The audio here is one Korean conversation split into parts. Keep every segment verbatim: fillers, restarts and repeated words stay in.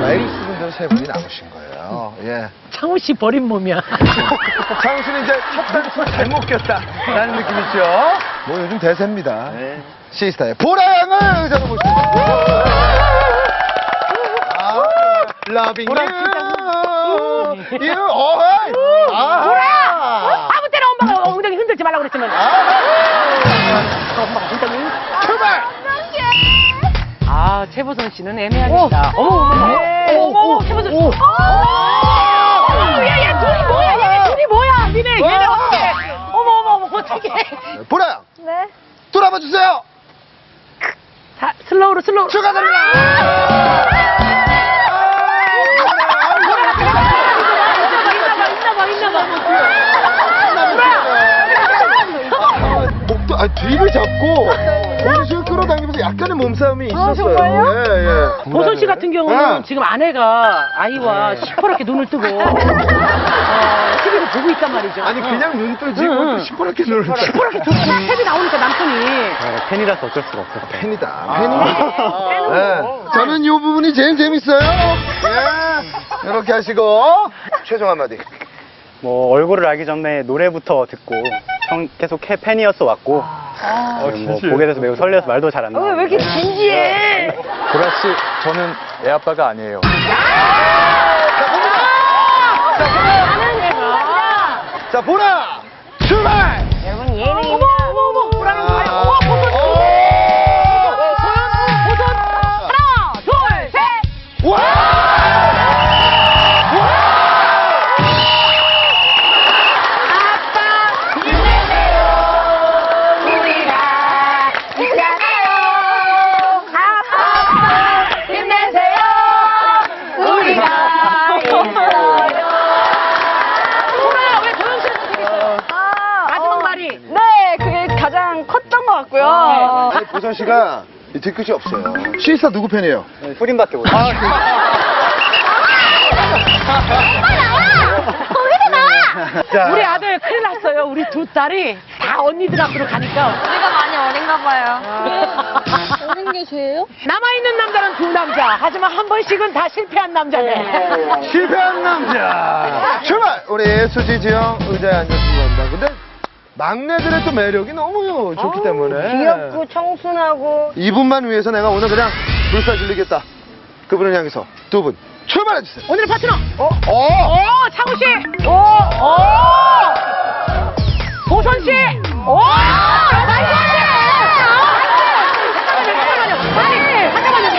나이를 쓰는 대로 세 분이 나오신 거예요. 예. 창호 씨 버린 몸이야. 창호 씨는 이제 첫 단추를 잘못 꼈다 라는 느낌이죠. 뭐 요즘 대세입니다. 네. 시스타의 보라양을 의자로 모십니다. 러빙 유 유 어헤이 보라! 아무 때나 엄마가 엉덩이 흔들지 말라고 그랬지만 엄마가 엉덩이 출발! 아 최보선 씨는 애매하겠다. 어머 어머 어머 최보선 씨 야야 둘이 뭐야 얘네 둘이 뭐야 니네 얘네 어떡해 어머 어머 어머 어떡해 보라! 네? 돌아봐 주세요! 자 슬로우로 슬로우 추가됩니다! 아, 뒤를 잡고 고무줄 끌어당기면서 약간의 몸싸움이 있었어요. 아, 예, 예. 보선 씨 같은 경우는 아. 지금 아내가 아이와 네. 시퍼렇게 눈을 뜨고 아, 티비를 보고 있단 말이죠. 아니 그냥 어. 눈 뜨지 응. 시퍼렇게 눈을 뜨고 시퍼렇게 뜨고 탭이 나오니까 남편이 아, 팬이라서 어쩔 수가 없어. 팬이다. 아. 팬이 네. 저는 이 부분이 제일 재밌어요. 예. 이렇게 하시고 최종 한마디. 뭐 얼굴을 알기 전에 노래부터 듣고 형 계속 해, 팬이었어 왔고 아, 어, 뭐 보게 돼서 매우 설레서 말도 잘 안 나와요. 왜 이렇게 진지해? 보라 씨, 저는 애 아빠가 아니에요. 자 보라 출발! 여러분 예능입니다. 어머 어머 어머 보라는 거예요. 어머 보선 보선 하나 둘 셋. 와! 보선 씨가 뒤끝이 없어요. 시스타 누구 팬이에요? 네, 뿌린밖에 몰라요. 아, 그... 엄마 나와! 거기서 나와! 자. 우리 아들 큰일 났어요. 우리 두 딸이 다 언니들 앞으로 가니까. 우리가 많이 어린가 봐요. 어린 게 죄예요? 남아있는 남자는 두 남자. 하지만 한 번씩은 다 실패한 남자네. 실패한 남자. 출발! 우리 수지, 지영 의자에 앉았으면 한다. 근데 막내들의 또 매력이 너무 좋기 때문에 귀엽고 청순하고 이분만 위해서 내가 오늘 그냥 불사 질리겠다. 그분을 향해서 두 분 출발해주세요. 오늘의 파트너 어? 어? 어? 창우씨 어? 어? 보선씨 어? 어? 나이스! 잠깐만요 아니 잠깐만요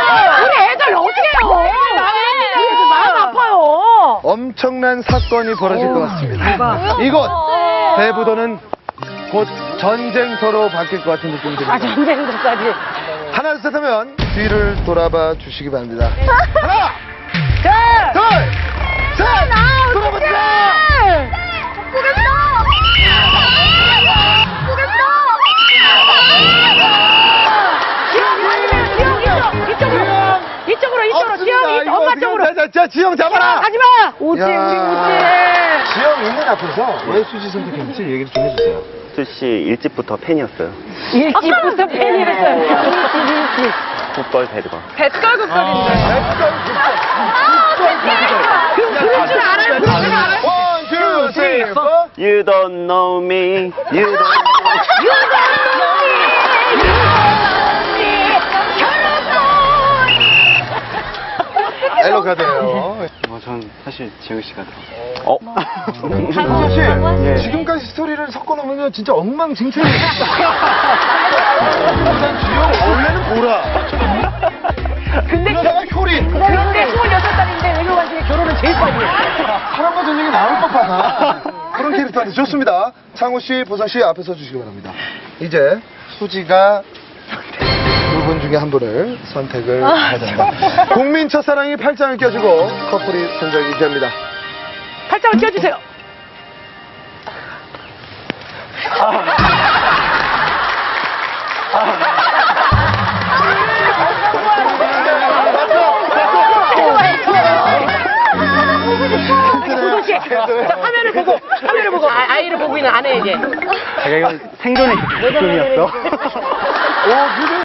잠깐만요 우리 애들 어떻게 해요? 엄청난 사건이 벌어질 오, 것 같습니다. 대박. 이곳 네. 대부도는 곧 전쟁터로 바뀔 것 같은 느낌이 듭니다. 아, 전쟁터까지. 하나, 둘, 셋 하면 뒤를 돌아봐 주시기 바랍니다. 네. 하나, 네. 둘, 네. 셋! 아, 돌아보자! 네. 보겠어! 보겠어! 이쪽으로, 이쪽으로! 이쪽으로 이쪽으로 지영이 엄마 쪽으로 자, 자 지영 잡아라 하지마 오지 우리 오지 지영 있는 앞에서 왜 수지 선택했는지 얘기를 좀 해주세요. 수지 일찍부터 팬이었어요. 일찍부터 팬이었어요. 일찍 굿벌 대박 배떨 굿벌인데 배떨 굿벌 그럼 부를 줄 알아요 부를 줄 알아요. 원, 투, 쓰리, 포 You don't know me You don't know me 엘로가 돼요. 뭐 전 사실 지영 씨가 더. 어? 지영 씨 예. 지금까지 스토리를 섞어놓으면 진짜 엉망진창이 일단 지영 원래는 보라. 근데 그러다가 효린. 근데 스물여섯 살인데 외교관 중에 결혼은 제일 빨리 했어. 사랑과 전쟁이 나올 법하다. 그런 캐릭터인데 좋습니다. 창호 씨, 보선 씨 앞에 서주시기 바랍니다. 이제 수지가 두 분 중에 한 분을 선택을 하자. 국민 첫사랑이 팔짱을 껴주고 커플이 선정이 됩니다. 팔짱을 껴주세요. 아. 아. 화면을 보고 화면을 보고 아, 아이를 보고 있는 아내에게. 제가 이건 생존의 기쁨이었어.